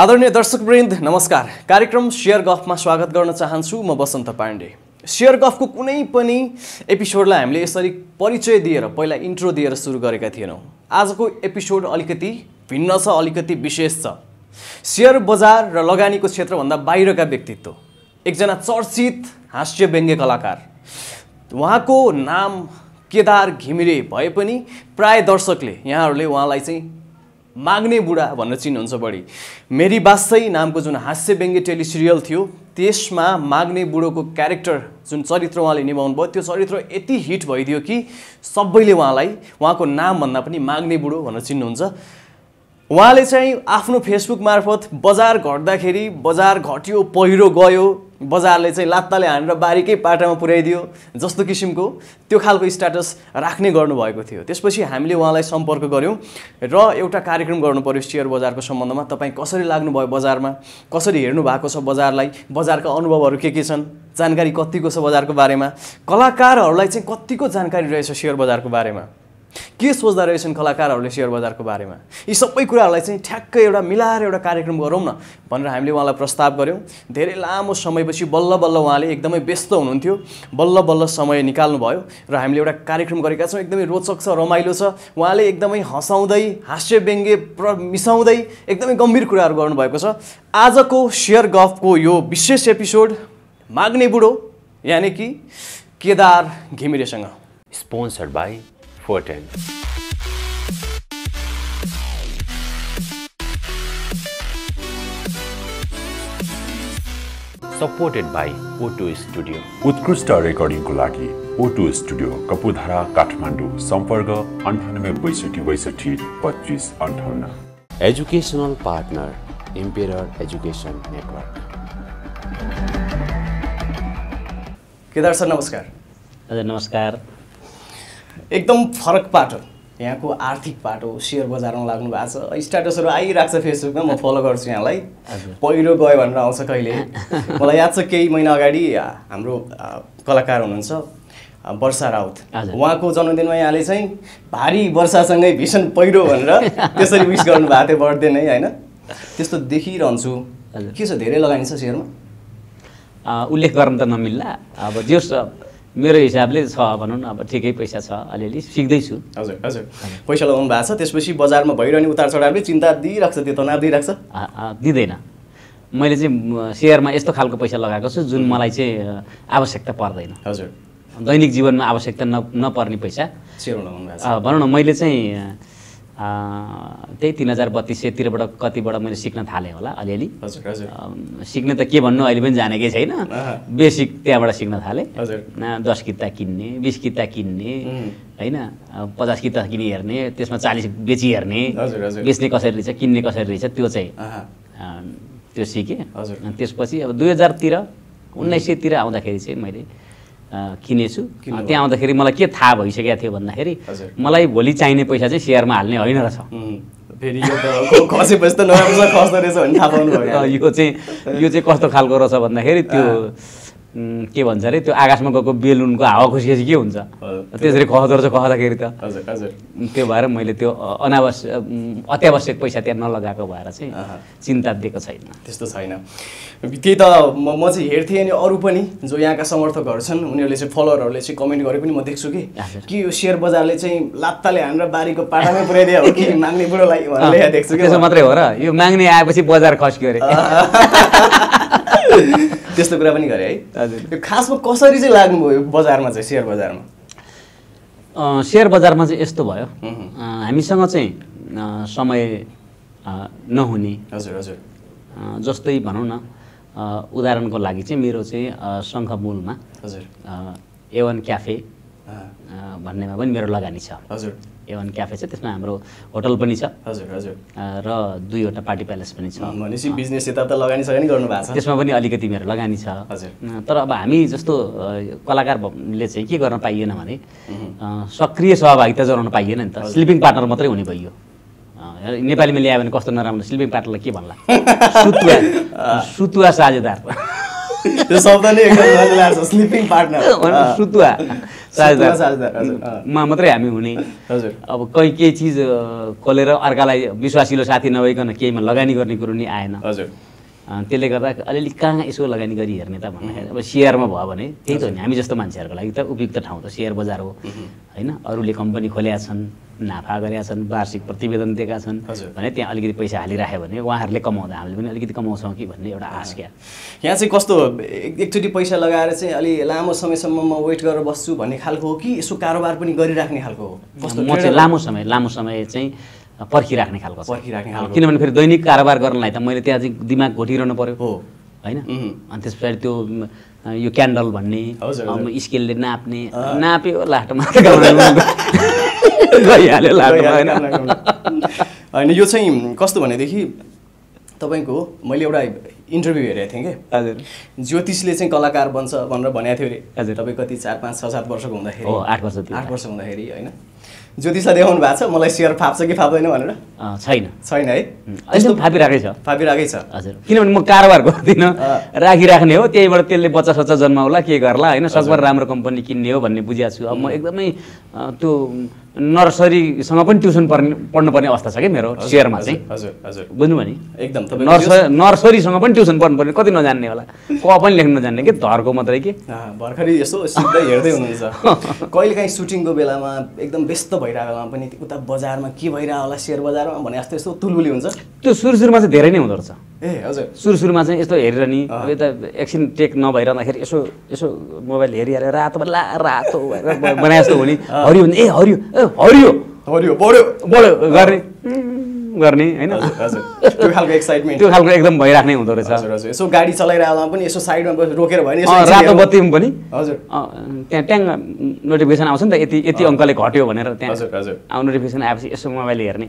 आदरणीय दर्शकवृन्द नमस्कार कार्यक्रम शेयर गफमा स्वागत गर्न चाहन्छु म बसन्त पाण्डे शेयर गफको कुनै पनि एपिसोडलाई हामीले यसरी परिचय दिएर पहिला इन्ट्रो दिएर सुरु गरेका थिएनौ आजको एपिसोड अलिकति भिन्न छ अलिकति विशेष छ शेयर बजार र लगानीको क्षेत्र भन्दा बाहिरका व्यक्तित्व एकजना चर्चित हास्यव्यङ्ग्य कलाकार उहाँको नाम केदार घिमिरे भए पनि प्राय दर्शकले यहाँहरूले उहाँलाई चाहिँ माग्ने बुढा भनेर चिन्नुहुन्छ बढी मेरी बासै नामको जुन हास्यव्यङ्ग्य टेली सिरियल थियो त्यसमा माग्ने बुढोको क्यारेक्टर जुन चरित्र उहाँले निभाउनु भयो त्यो चरित्र यति हिट भइदियो कि सबैले उहाँलाई उहाँको नाम भन्दा पनि माग्ने बुढो भनेर चिन्नुहुन्छ उहाँले चाहिँ आफ्नो फेसबुक मार्फत बजार घट्दाखेरि बजार घट्यो पहिरो गयो बजारले चाहिँ लात्ताले हानेर बारीकै पाटामा पुर्याइदियो जस्तो किसिमको त्यो खालको स्ट्याटस राख्ने गर्नुभएको थियो त्यसपछि हामीले उहाँलाई सम्पर्क गर्यौं र एउटा कार्यक्रम गर्नुपर्यो शेयर बजारको सम्बन्धमा तपाईं कसरी लाग्नुभयो बजारमा कसरी हेर्नु भएको छ बजारलाई बजारका अनुभवहरू के छन् जानकारी कतिको छ बजारको बारेमा कलाकारहरूलाई चाहिँ कतिको जानकारी रहेछ शेयर बजारको बारेमा के सोच्दै रहेछन् कलाकारहरूले शेयर बजारको बारेमा यी सबै कुराहरूलाई चाहिँ ठ्याक्कै एउटा मिलाएर एउटा कार्यक्रम गरौँ न भनेर हामीले उहाँलाई प्रस्ताव गर्यौं धेरै लामो समयपछि बल्ल उहाँले एकदमै व्यस्त हुनुहुन्थ्यो बल्ल समय निकाल्नु भयो र हामीले एउटा कार्यक्रम गरेका छौं एकदमै रोचक छ रमाइलो छ उहाँले एकदमै हसाउँदै हास्यव्यङ्ग्य मिसाउँदै एकदमै गम्भीर कुराहरू गर्नु भएको छ आजको शेयर गफको यो विशेष एपिसोड माग्ने बुढो यानी कि केदार घिमिरेसँग sponsored by Supported by O2 Studio. Utkrishta Recording Kulaki, O2 Studio, Kapudhara, Kathmandu, Samparga, 9862622558. Educational Partner, Imperial Education Network. Kedar sir, namaskar. Namaskar. एकदम फरक पाटो यहाँको आर्थिक पाटो शेयर बजारमा लाग्नु भएको छ स्ट्याटसहरु आइराख्छ फेसबुकमा म फलो गर्छु यहाँलाई पहिरो गयो भनेर आउँछ कहिले मलाई याद छ केही महिना अगाडि हाम्रो कलाकार हुनुहुन्छ वर्षा राउत उहाँको जन्मदिनमा यहाँले चाहिँ भारी वर्षासँगै भीषण पहिरो भनेर त्यसरी विश गर्नु भएको थियो बर्थडे नै हैन त्यस्तो देखिरहन्छु के छ धेरै लगाइन्छ शेयरमा उल्लेख गर्न त नमिल्ला अब जस मेरो हिसाबले छ भनौं न अब ठिकै पैसा छ अलिअलि सिक्दै छु हजुर हजुर पैसा लगाउनु भएको छ त्यसपछि बजारमा भइरहने उतार चढावले चिन्ता दिइराख्छ त्यो तनाव दिइराख्छ दिदैन मैले चाहिँ शेयरमा यस्तो खालको पैसा लगाएको छु जुन मलाई चाहिँ आवश्यकता पर्दैन हजुर दैनिक जीवनमा आवश्यकता नपर्ने पैसा शेयर लगाउनु भएको छ भनौं न मैले चाहिँ त्यही 3032 तिरबाट कतिबाट मैले सिक्न थाले होला अलिअलि हजुर हजुर सिक्ने त के भन्नु अहिले पनि जानेकै छैन बेसिक त्यहाँबाट सिक्न थाले हजुर 10 किता किन्ने 20 किता किन्ने हैन 50 किता किनि हेर्ने त्यसमा 40 बेची हेर्ने हजुर हजुर बेच्ने कसरी रहेछ किन्ने कसरी रहेछ त्यो चाहिँ त्यो सिके हजुर त्यसपछि अब 2000 तिर 1900 तिर आउँदाखेरि चाहिँ मैले किनेछु त्यहाँ आउँदाखेरि मलाई के थाहा भइसकेको थियो भन्दाखेरि मलाई भोलि चाहिने पैसा चाहिँ शेयरमा हाल्ने हैन रहेछ फेरि यो खसेपछि त नराम्रो खस्द रहेछ भन्ने थाहा पाउनु भयो यो चाहिँ कस्तो खालको रहेछ भन्दाखेरि त्यो के भन्छ रे त्यो आकाशमा गएको बेलुनको हावा खुसेपछि के हुन्छ त्यसरी खस्द रहेछ खस्दाखेरि त हजुर हजुर त्यो भएर मैले त्यो अनावश्यक अत्यावश्यक पैसा त्यहाँ नलगाएको भएर चाहिँ चिन्ता दिएको छैन त्यस्तो छैन त्यही त म चाहिँ हेर्थे अनि अरु पनि जो यहाँका समर्थकहरु छन् उनीहरुले चाहिँ फलोअरहरुले चाहिँ कमेन्ट गरे पनि म देख्छु कि यो शेयर बजारले चाहिँ लात्ताले हानेर बारीको पाटामै पुर्याइदिए हो कि माग्ने बुढोलाई भनेर यहाँ देख्छु कि त्यसो मात्रै हो र यो माग्ने आएपछि बजार खस्क्यो रे त्यस्तो कुरा पनि गरे है हजुर यो खासमा कसरी चाहिँ लाग्नुभयो बजारमा चाहिँ शेयर बजारमा चाहिँ यस्तो भयो हामीसँग चाहिँ समय नहुने हजुर हजुर जस्तै भनौं न उदाहरणको लागि चाहिँ मेरो चाहिँ शंखमूलमा हजुर एवन क्याफे भन्नेमा पनि मेरो लगानी छ हजुर एवन क्याफे छ त्यसमा हाम्रो होटल पनि छ हजुर हजुर र दुईवटा पार्टी प्यालेस पनि छ भनेपछि बिजनेस यता त लगानी सँगै गर्नु भएको छ त्यसमा पनि अलिकति मेरो लगानी छ हजुर तर अब हामी जस्तो कलाकारले चाहिँ के गर्न पाइएन भने सक्रिय सहभागिता जनाउन पाइएन नि त स्लिपिङ पार्टनर मात्रै हुने भयो नेपालीमा ल्यायो भने कस्तो नराम्रो स्लिपिङ पार्टनरलाई के भन्ला सुतुवा साझेदार त्यो शब्द नै एकदम राम्रो लाग्छ स्लिपिङ पार्टनर सुतुवा साझदार मा मात्रै हामी हुने हजुर अब कई के चीज कोलेर अर्कालाई विश्वासिलो साथी नभइकन केहीमा लगानी गर्ने कुरा नि आएन हजुर त्यसले गर्दा अलिअलि कहाँ यसो लगानी गरि हेर्ने त भन्दाखेरि अब शेयरमा भयो भने त्यही त हो नि हामी जस्तो मान्छेहरुको लागि त उपयुक्त ठाउँ त शेयर बजार हो हैन अरूले कम्पनी खोलेका छन् नाफा गरेका छन् वार्षिक प्रतिवेदन दिएका छन् भने त्यहाँ अलिकति पैसा हालिराख्यो भने उहाँहरुले कमाउँदा हामीले पनि अलिकति कमाउँछौं कि भन्ने एउटा आश क्या यहाँ चाहिँ कस्तो एकचोटी पैसा लगाएर चाहिँ अलि लामो समयसम्म म वेट गरेर बस्छु भन्ने खालको हो कि यसो कारोबार पनि गरिराख्ने खालको हो कस्तो म चाहिँ लामो समय चाहिँ पर्खिराख्ने खालको किनभने फेरि दैनिक कारोबार गर्नलाई त मैले त्यहाँ चाहिँ दिमाग घोटिरहनु पर्यो हो हैन अनि त्यसपछि त्यो यो क्यान्डल भन्ने स्केलले नाप्ने नाप्यो लास्टमा गइहाल्यो लास्टमा हैन यो चाहिँ कस्तो भनेदेखि तपाईको मैले एउटा इन्टरभ्यु हेरेको थिएँ के हजुर ज्योतिषले चाहिँ कलाकार बन्छ भनेर भनेको थियो अरे तपाई कति 4 5 6 7 वर्षको हुँदाखेरि हो 8 वर्ष हुँदाखेरि हैन ज्योतिषले देखाउनु भएको छ मलाई शेयर फाप्छ कि फाप्दैन भनेर छैन है अहिले फापिराकै छ हजुर किनभने म कारोबार गर्दिन राखिराख्ने हो त्यहीबाट त्यसले बच्चा सच्चा जन्माउला के गर्ला हैन सकभर राम्रो कम्पनी किन्ने हो भन्ने बुझिया छु अब म एकदमै त्यो नर्सरी सँग पनि ट्युसन पढ्नु पर्ने अवस्था छ के मेरो शेयरमा चाहिँ हजुर हजुर बुझ्नु भनी एकदम तपाई नर्सरी सँग पनि ट्युसन पढ्नु पर्ने कति नजान्ने होला क पनि लेख्न नजान्ने के धरको मात्रै के भर्खरी यसो सिक्दै हेर्दै हुनुहुन्छ कहिले काहीँ सुटिङको बेलामा एकदम व्यस्त भइराखेलामा पनि उता बजारमा के भइराखेला होला शेयर बजारमा भने जस्तो यस्तो तुलबुली हुन्छ त्यो सुरुमा चाहिँ धेरै नै हुँदो रहेछ ए हजुर सुरुमा चाहिँ यस्तो हेरिरहनी यता एकछिन टेक नभइरहँदाखेरि यसो यसो मोबाइल हेरिहाल्यो रातो भएर बने जस्तो हुने हरियो ए हरियो ए हरियो बढ्यो गर्ने हैन हजुर त्यो खालको एक्साइटमेन्ट त्यो खालको एकदम भइराख्ने हुँदो रहेछ हजुर हजुर यसो गाडी चलाइराखेला पनि यसो साइडमा बस रोकेर भयो नि यसो रातो बत्तीमा पनि हजुर त्यहाँ ट्याङ नोटिफिकेसन आउँछ नि त यति अंकले घट्यो भनेर त्यहाँ हजुर हजुर आउ नोटिफिकेसन आएपछि यसो मोबाइल हेर्ने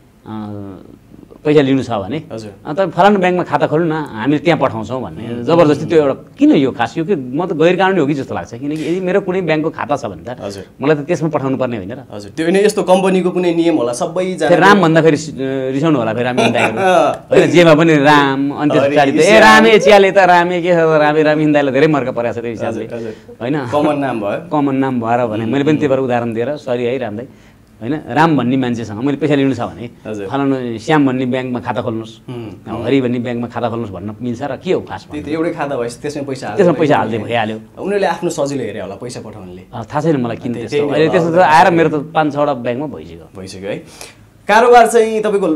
पैसा लिनु छ भने हजुर तपाईं फलानु बैंकमा खाता खोल्नु न हामी त्यहाँ पठाउँछौं भन्ने जबरजस्ती त्यो एउटा किन यो खास यो के म त गैर कानुनी हो कि जस्तो लाग्छ किनकि यदि मेरो कुनै बैंकको खाता छ भने त मलाई त त्यसमा पठाउनु पर्ने हैन र हजुर त्यो नि यस्तो कम्पनीको कुनै नियम होला सबै जना राम भन्दा फेरि रिसाउनु होला फेरि हामी हिँड्दाखेरि हैन जेमा पनि राम अनि त्यसपछि त ए रामे चियाले त रामे के छ रामे हिँड्दाले धेरै मर्का परेछ त्यो हिसाबले हैन कमन नाम भएर भने मैले पनि त्यही भएर उदाहरण दिएर सरी है रामले हैन राम भन्ने मान्छेसँग मैले पैसा लिनु छ भने फलानु श्याम भन्ने बैंकमा खाता खोल्नुस् हरि भन्ने बैंकमा खाता खोल्नुस् भन्न मिल्छ र के हो खासमा त्यो एउटै खाता भएछ त्यसमै पैसा हाल्दै भइहाल्यो उनीहरुले आफ्नो सजिलो हेरे होला पैसा पठाउनले थाहा छैन मलाई किन त्यस्तो अहिले त्यस्तो त आएर मेरो त 5-6 वटा बैंकमा भइसक्यो है कारोबार चाहिँ तपाईको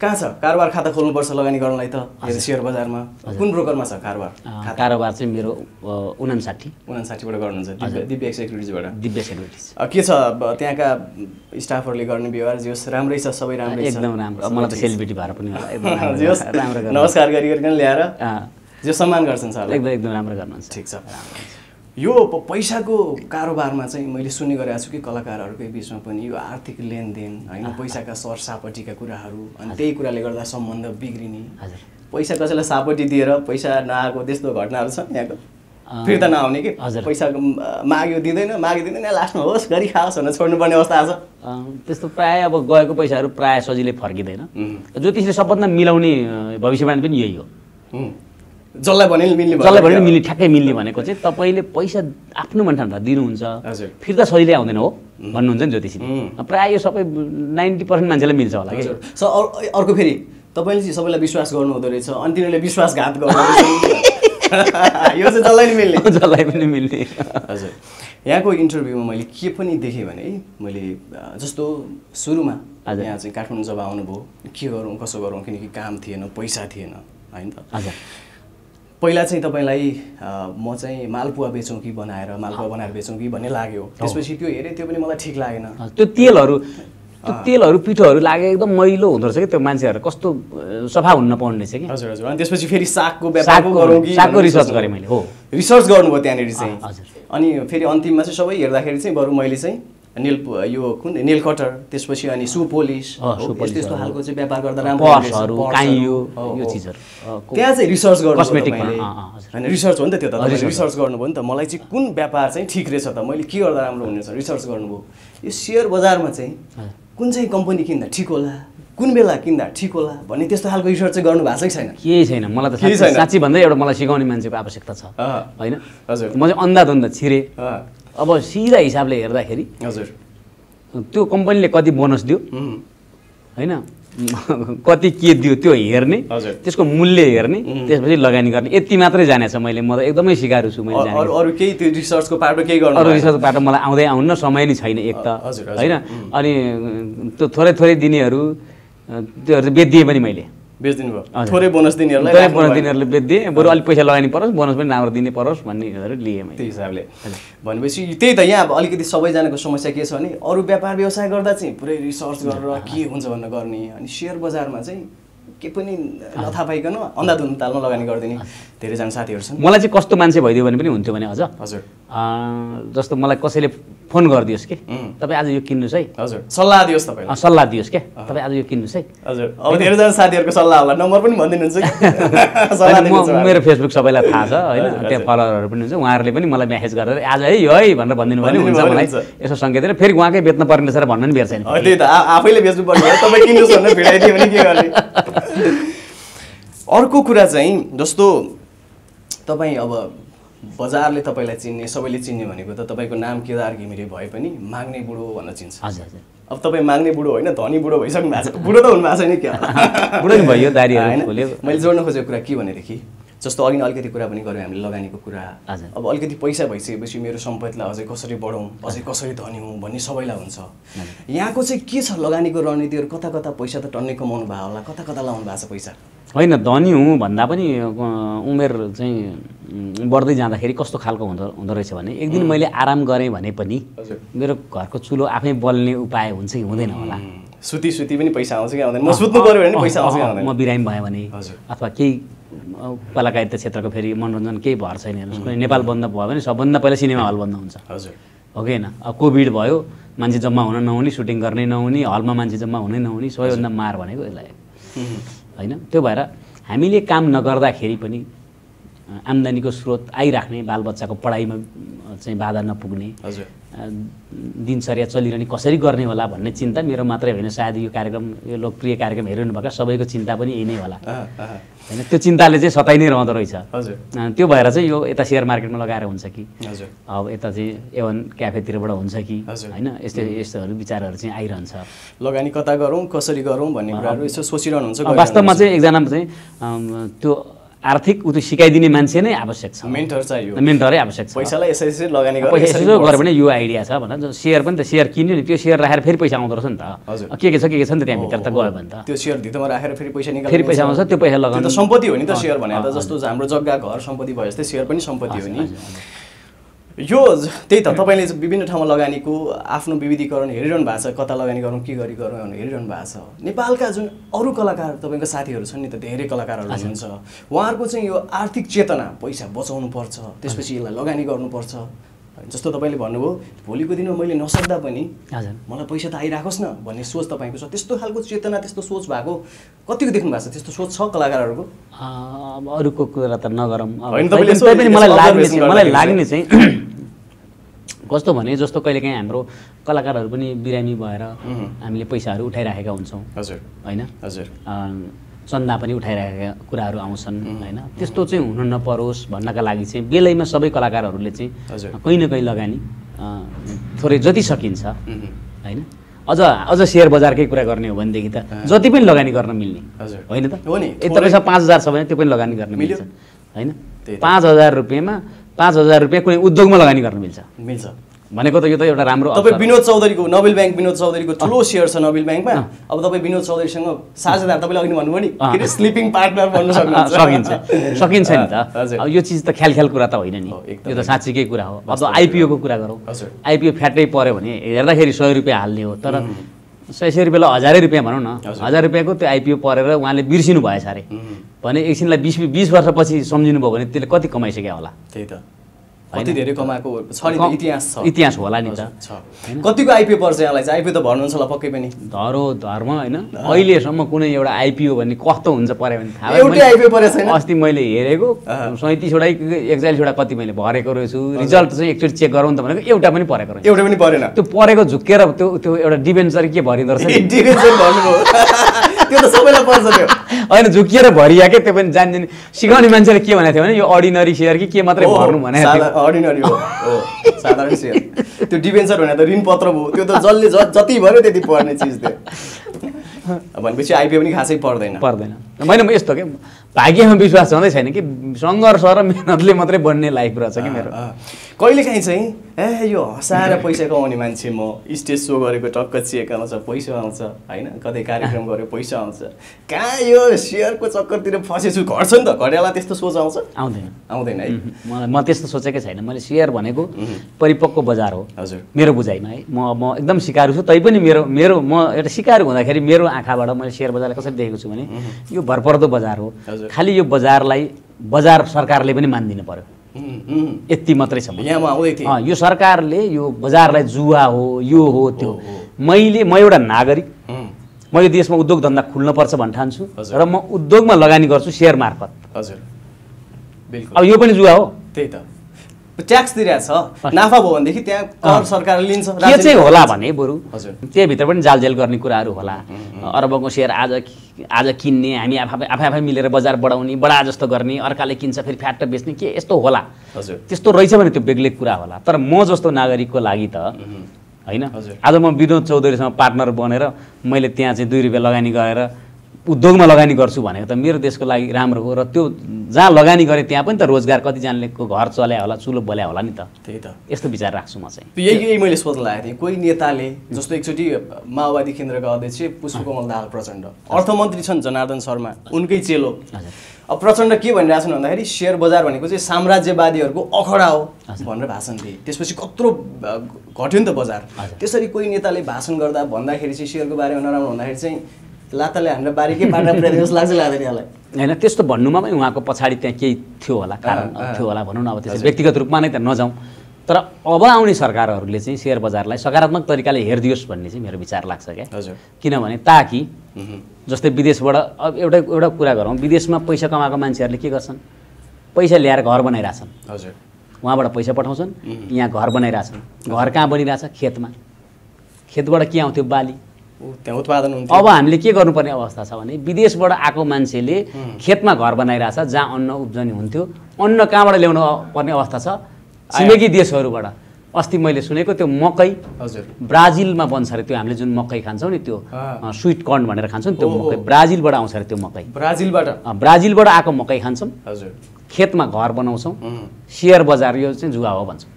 कहाँ छ कारोबार खाता खोल्नु पर्छ लगानी गर्नलाई त शेयर बजारमा कुन ब्रोकरमा छ कारोबार चाहिँ मेरो 59 बाट गर्नुहुन्छ दिव्य सेक्युरिटिज के छ त्यहाँका स्टाफहरुले गर्ने व्यवहार जस राम्रै छ सबै राम्रै छ एकदम राम्रो मलाई त सेलिब्रिटी भएर पनि होला एकदम नमस्कार गरिकन ल्याएर जो सम्मान गर्छन् सर एकदम राम्रो गर्नुहुन्छ ठीक छ यो पैसाको कारोबारमा चाहिँ मैले सुन्ने गरेको छु कि कलाकारहरुकै बीचमा पनि यो आर्थिक लेनदेन हैन पैसाका सरसापटीका कुराहरु अनि त्यही कुराले गर्दा सम्बन्ध बिग्रिने हजुर पैसा कसैलाई सापटी दिएर पैसा नआएको त्यस्तो घटनाहरु छ यहाँको फिर्ता नआउने के पैसा माग्यो दिँदैन लास्टमा होस् गरी खाओस् भनेर छोड्नु पर्ने अवस्था आछ त्यस्तो प्राय अब गएको पैसाहरु प्राय सजिलै फर्किदैन ज्योतिषले सबभन्दा मिलाउने भविष्यवाणी पनि यही हो जसलाई भने मिल्ने ठ्याक्कै मिल्ने भनेको चाहिँ तपाईले पैसा आफ्नो मान्छेलाई दिनुहुन्छ फिर्ता सजिलै आउँदैन हो भन्नुहुन्छ नि ज्योतिषले प्राय यो सबै 90% मान्छेलाई मिल्छ होला के सर अर्को फेरि तपाईले चाहिँ सबैलाई विश्वास गर्नु हुँदो रहेछ अनि तिनीहरूले विश्वासघात गर्नु यो चाहिँ जसलाई पनि मिल्ने हजुर यहाँको इन्टरभ्युमा मैले के पनि देखेँ भने मैले जस्तो सुरुमा यहाँ चाहिँ काठमाडौँ जब आउनुभयो के गरौँ कसो गरौँ किनकि काम थिएन पैसा थिएन हैन त हजुर पहिला चाहिँ तपाईलाई म चाहिँ मालपुवा बनाएर बेचौँ कि भन्ने लाग्यो त्यसपछि त्यो हेरे त्यो पनि मलाई ठीक लागेन त्यो तेलहरु तेलहरु पिठोहरु लागे एकदम मैलो हुँदो रहेछ के त्यो मान्छेहरु कस्तो सफा हुन नपाउने रहेछ के हजुर हजुर अनि त्यसपछि फेरि सागको व्यापार गरौ कि सागको रिसर्च गरे मैले हो रिसर्च गर्नु भयो त्यहाँनेरि चाहिँ हजुर अनि फेरि अन्तिममा चाहिँ सबै हेर्दाखेरि चाहिँ बरु मैले चाहिँ नेल यो कुन नेल कटर त्यसपछि अनि सु पोलिश त्यस्तो हालको चाहिँ व्यापार गर्दा राम्रो पर्सहरु काइयो यो चीजहरु त्यहाँ चाहिँ रिसर्च गर्नु कस्मेटिकमा हैन रिसर्च हो नि त त्यो त रिसर्च गर्नु भयो नि त मलाई चाहिँ कुन व्यापार चाहिँ ठीक रहेछ त मैले के गर्दा राम्रो हुनेछ रिसर्च गर्नु भयो यो शेयर बजारमा चाहिँ कुन चाहिँ कम्पनी किन्दा ठीक होला कुन बेला किन्दा ठीक होला भन्ने त्यस्तो खालको रिसर्च चाहिँ गर्नु भएको छैन केही छैन मलाई त साच्चै भन्दा एउटा मलाई सिकाउने मान्छेको आवश्यकता छ हैन हजुर म चाहिँ अन्धाधुन्ध छिरे अब सिधा हिसाबले हेर्दाखेरि हजुर त्यो कम्पनीले कति बोनस दियो हैन कति के दियो त्यो हेर्ने त्यसको मूल्य हेर्ने त्यसपछि लगानी गर्ने यति मात्रै जाने छ मैले म त एकदमै सिकारु छु मैले जाने अरु केही त्यो रिसर्चको पाटो केही गर्नु अरु रिसर्चको पाटो मलाई आउँदै आउन्न समय नै छैन एक त हैन अनि त्यो थोरै थोरै दिनेहरु त्योहरु बेच्दिए पनि मैले बेच्दिनु भयो थोरै बोनस दिनेहरुलाई थोरै बोनस दिनेहरुले बेच्दिए बरु अलि पैसा लगानी परोस् बोनस पनि राम्रो दिने परोस् भन्ने हेरेर लिए मैले त्यो हिसाबले भनेपछि त्यही त यहाँ अब अलिकति सबै जनाको समस्या के छ भने अरु व्यापार व्यवसाय गर्दा चाहिँ पुरै रिसर्च गरेर के हुन्छ भन्ने गर्ने अनि शेयर बजारमा चाहिँ के पनि नथा पाइकन अन्धाधुन्ध तालमा लगानी गर्दिने धेरै जना साथीहरु छन् मलाई चाहिँ कस्तो मान्छे भइदियो भने पनि हुन्थ्यो भने अझ हजुर जस्तो मलाई कसैले फोन गरिदियोस् के तपाई आज यो किन्नुस् है हजुर सल्लाह दियोस् तपाईलाई सल्लाह दियोस् के तपाई आज यो किन्नुस् है हजुर अब धेरै जना साथीहरुको सल्लाह होला नम्बर पनि भन्दिनुहुन्छ के सल्लाह दिनुहुन्छ मेरो फेसबुक सबैलाई थाहा छ हैन त्यहाँ फलोअरहरु पनि हुन्छ उहाँहरुले पनि मलाई मेसेज गरेर आज है यो है भनेर भन्दिनु भने हुन्छ मलाई यसो संकेत फेरि उहाँकै बेच्न पर्ने छ र भन्न नि बेर्छ नि त्यही त आफैले बेच्नु पर्छ तपाई किन्नुस् भनेर भिडाइदियो भने के गर्ने अर्को कुरा चाहिँ जस्तो तपाई अब बजारले तपाईलाई चिन्ने सबैले चिन्ने भनेको त तपाईको नाम केदार घिमिरे भए पनि माग्ने बुढो भनेर चिन्छ हजुर हजुर अब तपाई माग्ने बुढो होइन धनी बुढो भइसक्नु भएको छ बुढो त हुनु भएको छैन के बुढो नि भयो दारीहरु खोल्यो मैले जोड्न खोजेको कुरा के भनेदेखि जस्तो अघि अलिकति कुरा पनि गर्यौ हामीले लगानीको कुरा अब अलिकति पैसा भइसकेपछि मेरो सम्पत्तिलाई अझै कसरी बढाउँ अझै कसरी धनी हुँ भन्ने सबैलाई हुन्छ यहाँको चाहिँ के छ लगानीको रणनीतिहरु कता कता पैसा त टन्नै कमाउनु भयो होला कता कता लाउनु भएको छ पैसा हैन धनी हुँ भन्दा पनि उमेर चाहिँ बढ्दै जाँदाखेरि कस्तो खालको हुँदो रहेछ भने एक दिन मैले आराम गरे भने पनि मेरो घरको चुलो आफै बल्ने उपाय हुन्छ कि हुँदैन होला सुती सुती पनि पैसा आउँछ कि आउँदैन म सुत्नु पर्यो भने पैसा आउँछ कि आउँदैन म बिरामी भए भने अथवा केही कलाकारिता क्षेत्रको फेरि मनोरञ्जन केही भर छैन हेर्नुस् कुनै नेपाल बन्द भयो भने सबभन्दा पहिला सिनेमा हल बन्द हुन्छ हजुर हो कि हैन अब कोभिड भयो मान्छे जम्मा हुन नहुने सुटिङ गर्ने नहुने हलमा मान्छे जम्मा हुनै नहुने सबैभन्दा मार भनेको यसलाई हैन त्यो भएर हामीले काम नगर्दाखेरि पनि आम्दानीको स्रोत आइराख्ने बालबच्चाको पढाइमा चाहिँ बाधा नपुग्ने हजुर दिनचर्या चलिरहने कसरी गर्ने होला भन्ने चिन्ता मेरो मात्रै होइन सायद यो कार्यक्रम यो लोकप्रिय कार्यक्रम हेरिरहनु भएको सबैको चिन्ता पनि यही नै होला हैन त्यो चिन्ताले चाहिँ सताइ नै रहँदो रहेछ हजुर त्यो भएर चाहिँ यो यता शेयर मार्केटमा लगाएर हुन्छ कि हजुर अब यता चाहिँ एवन क्याफेतिरबाट हुन्छ कि हैन यस्तो यस्तोहरु विचारहरु चाहिँ आइरहन्छ लगानी कता गरौँ कसरी गरौँ भन्ने कुराहरु यसो सोचिरहनु हुन्छ वास्तवमा चाहिँ एकजना चाहिँ त्यो आर्थिक उति सिकाइदिने मान्छे नै आवश्यक छ मेन्टर चाहियो मेन्टरै आवश्यक छ पैसालाई यसरी लगानी गरेर भने यो आइडिया छ भनेर शेयर पनि त शेयर किन्यो नि त्यो शेयर राखेर फेरि पैसा आउँदो रहेछ नि त के के छ नि त त्यहाँभित्र त गयो भने त त्यो शेयर भित्रमा राखेर फेरि पैसा निकाल्नु फेरि पैसा आउँछ त्यो पैसा लगाउनु त सम्पत्ति हो नि त शेयर भने त जस्तो हाम्रो जग्गा घर सम्पत्ति भयो जस्तै शेयर पनि सम्पत्ति हो नि यो त्यही त तपाईले विभिन्न ठाउँमा लगानीको आफ्नो विविधीकरण हेरिरहनु भएको छ कता लगानी गरौँ के गरी गरौँ भनेर हेरिरहनु भएको छ नेपालका जुन अरू कलाकार तपाईको साथीहरु छन् नि त धेरै कलाकारहरु हुनुहुन्छ उहाँहरुको चाहिँ यो आर्थिक चेतना पैसा बचाउनु पर्छ त्यसपछि यसलाई लगानी गर्नुपर्छ जस्तो तपाईले भन्नुभयो भोलिको दिनमा मैले नसक्दा पनि मलाई पैसा त आइराखोस् न भन्ने सोच तपाईको छ त्यस्तो खालको चेतना त्यस्तो सोच भएको कतिको देख्नु भएको छ त्यस्तो सोच छ कलाकारहरुको अब अरूको कुरा त नगरौँ हैन तपाईले सबै पनि मलाई लाग्ने चाहिँ कस्तो भने जस्तो कहिलेकाहीँ हाम्रो कलाकारहरु पनि बिरामी भएर हामीले पैसाहरु उठाइराखेका हुन्छौं हजुर हैन हजुर चन्दा पनि उठाइराखेका कुराहरु आउँछन् हैन त्यस्तो चाहिँ हुन नपरोस् भन्नका लागि चाहिँ बेलैमा सबै कलाकारहरुले चाहिँ कहीं न कहीं लगानी थोरै जति सकिन्छ हैन अझ अझ शेयर बजारकै कुरा गर्ने हो भने देखि त जति पनि लगानी गर्न मिल्ने हजुर हैन त हो नि यता पैसा 5000 छ भने त्यो पनि लगानी गर्न मिल्छ हैन 5000 रुपैयाँमा 5000 रुपैयाँ कुनै उद्योगमा लगानी गर्न मिल्छ भनेको त यो त एउटा राम्रो तपाई विनोद चौधरीको नोबेल बैंक विनोद चौधरीको ठुलो शेयर छ नोबेल बैंकमा अब तपाई विनोद चौधरीसँग साझेदार तपाईले अघि भन्नुभयो नि फेरि स्लिपिङ पार्टनर बन्न सक्नुहुन्छ सकिन्छ नि त अब यो चीज त ख्याल कुरा त होइन नि यो त साच्चैकै कुरा हो अब आईपीओ को कुरा गरौँ आईपीओ फ्याटै पर्यो भने हेर्दाखेरि 100 रुपैयाँ हाल्ने हो तर 600 रुपैयाँ 1000 रुपैयाँ भनौं न 1000 रुपैयाँ को त्यो आईपीओ परेर उहाँले बिर्सिनु भयो सारे भने एकछिनलाई 20 वर्षपछि सम्झिनु भयो भने त्यसले कति कमाइसक्यो होला त्यही त कति धेरै कमाएको छ नि त इतिहास होला नि त कतिको आईपीओ पर्छ यहाँलाई चाहिँ आईपीओ त भन्नुहुन्छ होला पक्कै पनि धरो धर्म हैन अहिले सम्म कुनै एउटा आईपीओ भन्ने कस्तो हुन्छ पर्यो भने थाहा एउटै आईपीओ परे छैन अस्ति मैले हेरेको 37 वटा 41 वटा कति मैले भरेको रहेछु रिजल्ट चाहिँ एकचोटी चेक गरौँ त भनेको एउटा पनि परेको रहेछ एउटा पनि परेन त्यो परेको झुकेर त्यो त्यो एउटा डिभेन्चर के भरिदो रहेछ डिभेन्चर भन्नु त्यो त सबैलाई पर्छ त्यो हैन झुकेर भरिया के त्यो पनि जान्दिन सिकाउने मान्छेले के भनेथ्यो भने यो अर्डिनरी शेयर कि के मात्रै भर्नु भनेथ्यो Ordinary, साधारण शेयर त्यो डिभेन्चर भने त ऋणपत्र हो त्यो त जसले जति भर्यो त्यति पर्ने चीज थियो भनेपछि आईपीओ पनि खासै पर्दैन पर्दैन मैले म यस्तो के भाग्यमा विश्वास हुँदै छैन कि संघर्ष र मेहनतले मात्रै बन्ने लाइफ रहेछ कि मेरो कहिलेकाहीँ चाहिँ ए यो हसाएर पैसा कमाउने मान्छे म स्टेज सो गरेको टक्क चेक आउँछ पैसा आउँछ हैन कतै कार्यक्रम गर्यो पैसा आउँछ कहाँ यो शेयरको चक्करतिर फसेछु घट्छ नि त घटेला त्यस्तो सोच आउँछ आउँदैन आउँदैन है मलाई म त्यस्तो सोचेकै छैन मैले शेयर भनेको परिपक्व बजार हो हजुर मेरो बुझाइमा है म एकदम सिकारु छु तै पनि मेरो मेरो म एउटा सिकारु हुँदाखेरि मेरो आँखाबाट मैले शेयर बजारलाई कसरी देखेको छु भने यो भरपर्दो बजार हो खाली यो बजारलाई बजार सरकारले पनि मान्दिन पर्यो यति मात्रै छ यहाँ म आउँदै थिएँ यो सरकारले यो बजारलाई जुवा हो यो हो त्यो मैले म एउटा नागरिक म यो देशमा उद्योग धन्दा खुल्नुपर्छ भन्न ठान्छु र म उद्योगमा लगानी गर्छु सेयर मार्फत हजुर बिल्कुल अब यो पनि जुवा हो त्यही त ट्याक्स तिरेको छ नाफा भयो भनेदेखि त्यहाँ कर सरकारले लिन्छ के चाहिँ होला भने बरु हजुर त्यही भित्र पनि जालझेल गर्ने कुराहरू होला अरबको सेयर आज आज किन्ने हामी आफै मिलेर बजार बढाउने बडा जस्तो गर्ने अर्काले किन्छ फेरि फ्याट बेच्ने के यस्तो होला हजुर त्यस्तो रहेछ भने त्यो बेग्लै कुरा होला तर म जस्तो नागरिकको लागि त हैन आज म विनोद चौधरीसँग पार्टनर बनेर मैले त्यहाँ चाहिँ 2 रुपैयाँ लगानी गरेर उद्योगमा लगानी गर्छु भनेको त मेरो देशको लागि राम्रो हो र त्यो जहाँ लगानी गरे त्यहाँ पनि त रोजगार कतिजनालेको घर चल्या होला चुलो बल्या होला नि त त्यही त यस्तो विचार राख्छु म चाहिँ यही मैले सोध्न लागेको थिएँ कोही नेताले जस्तो एकचोटि माओवादी केन्द्रका अध्यक्ष पुष्पकमल दाहाल प्रचण्ड अर्थमन्त्री छन् जनार्दन शर्मा उनकै चेलो अब प्रचण्ड के भनिरहेको छन् भन्दाखेरि शेयर बजार भनेको चाहिँ साम्राज्यवादीहरूको अखडा हो भनेर भाषण दिए त्यसपछि कत्रो घट्यो नि त बजार त्यसरी कोही नेताले भाषण गर्दा भन्दाखेरि चाहिँ शेयरको बारेमा नराम्रो भन्दाखेरि चाहिँ लाताले हाम्रो बारीकै बाटा पुर्याइदियोस् लाग्छ लाग्दैन यहाँलाई हैन त्यस्तो भन्नुमा पनि उहाँको पछाडि त्यहाँ केही थियो होला कारण थियो होला भनौँ न अब त्यसै व्यक्तिगत रूपमा नै त नजाउँ तर अब आउने सरकारहरूले चाहिँ शेयर बजारलाई सकारात्मक तरिकाले हेरिदियोस् भन्ने चाहिँ मेरो विचार लाग्छ क्या हजुर किनभने ताकि जस्तै विदेशबाट अब एउटा एउटा कुरा गरौँ विदेशमा पैसा कमाएको मान्छेहरूले के गर्छन् पैसा ल्याएर घर बनाइराछन् हजुर उहाँबाट पैसा पठाउँछन् यहाँ घर बनाइराछन् घर कहाँ बनिराछ खेतमा खेतबाट के आउँथ्यो बाली त्यहाँ उत्पादन हुन्छ अब हामीले के गर्नुपर्ने अवस्था छ भने विदेशबाट आएको मान्छेले खेतमा घर बनाइरहेछ जहाँ अन्न उब्जनी हुन्थ्यो अन्न कहाँबाट ल्याउनु पर्ने अवस्था छ छिमेकी देशहरूबाट अस्ति मैले सुनेको त्यो मकै हजुर ब्राजिलमा बन्छ अरे त्यो हामीले जुन मकै खान्छौँ नि त्यो स्विट कर्न भनेर खान्छौँ नि त्यो मकै ब्राजिलबाट आउँछ अरे त्यो मकै ब्राजिलबाट आएको मकै खान्छौँ हजुर खेतमा घर बनाउँछौँ शेयर बजार यो चाहिँ जुवा हो भन्छौँ